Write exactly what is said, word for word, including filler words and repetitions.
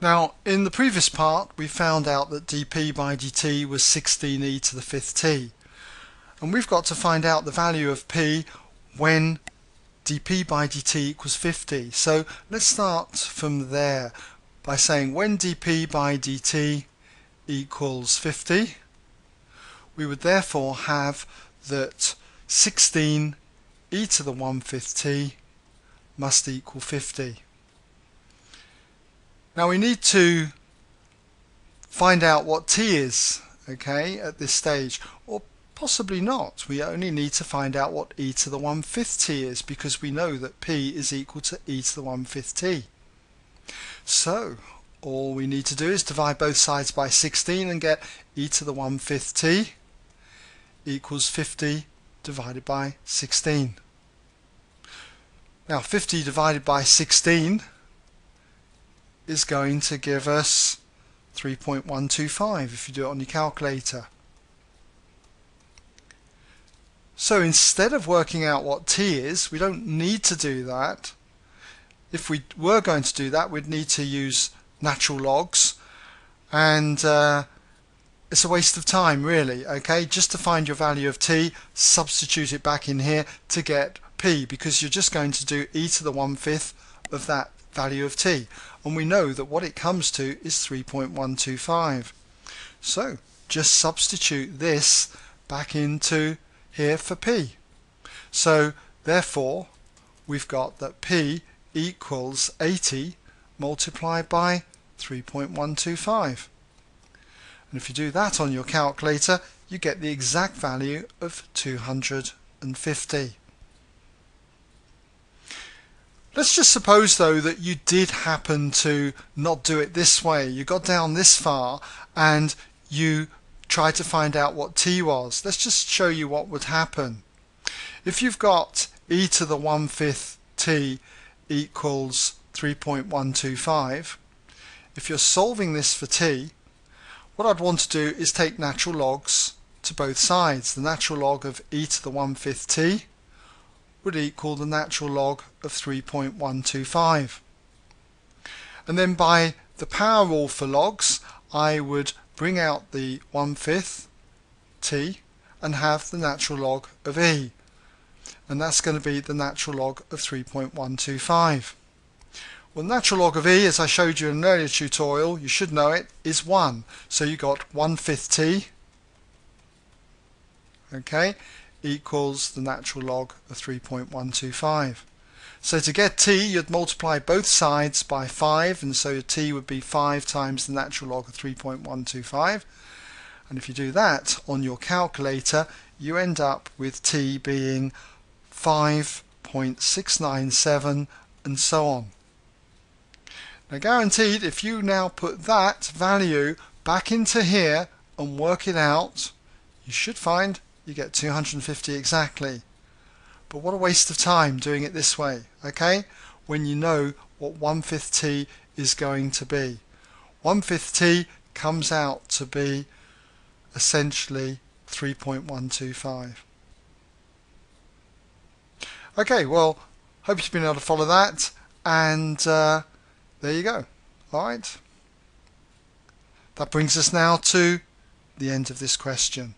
Now, in the previous part, we found out that dp by dt was sixteen e to the fifth t. And we've got to find out the value of p when dp by dt equals fifty. So let's start from there by saying when dp by dt equals fifty, we would therefore have that sixteen e to the one fifth t must equal fifty. Now we need to find out what t is, okay, at this stage, or possibly not. We only need to find out what e to the one fifth t is, because we know that p is equal to e to the one fifth t. So all we need to do is divide both sides by sixteen and get e to the one fifth t equals fifty divided by sixteen. Now fifty divided by sixteen is going to give us three point one two five if you do it on your calculator. So instead of working out what t is, we don't need to do that. If we were going to do that, we'd need to use natural logs, and uh, it's a waste of time really, okay, just to find your value of t, substitute it back in here to get p, because you're just going to do e to the one fifth of that value of t, and we know that what it comes to is three point one two five. So just substitute this back into here for p. So therefore we've got that p equals eighty multiplied by three point one two five, and if you do that on your calculator, you get the exact value of two hundred fifty. Let's just suppose though that you did happen to not do it this way. You got down this far and you tried to find out what t was. Let's just show you what would happen. If you've got e to the one fifth t equals three point one two five, if you're solving this for t, what I'd want to do is take natural logs to both sides. The natural log of e to the one fifth t would equal the natural log of three point one two five. And then by the power rule for logs, I would bring out the one fifth t and have the natural log of e. And that's going to be the natural log of three point one two five. Well, the natural log of e, as I showed you in an earlier tutorial, you should know it, is one. So you got one fifth t, okay, equals the natural log of three point one two five. So to get t, you'd multiply both sides by five, and so your t would be five times the natural log of three point one two five. And if you do that on your calculator, you end up with t being five point six nine seven and so on. Now guaranteed, if you now put that value back into here and work it out, you should find you get two hundred fifty exactly. But what a waste of time doing it this way, okay, when you know what one fifth t is going to be. one fifth t comes out to be essentially three point one two five. Okay, well, hope you've been able to follow that, and uh, there you go. Alright, that brings us now to the end of this question.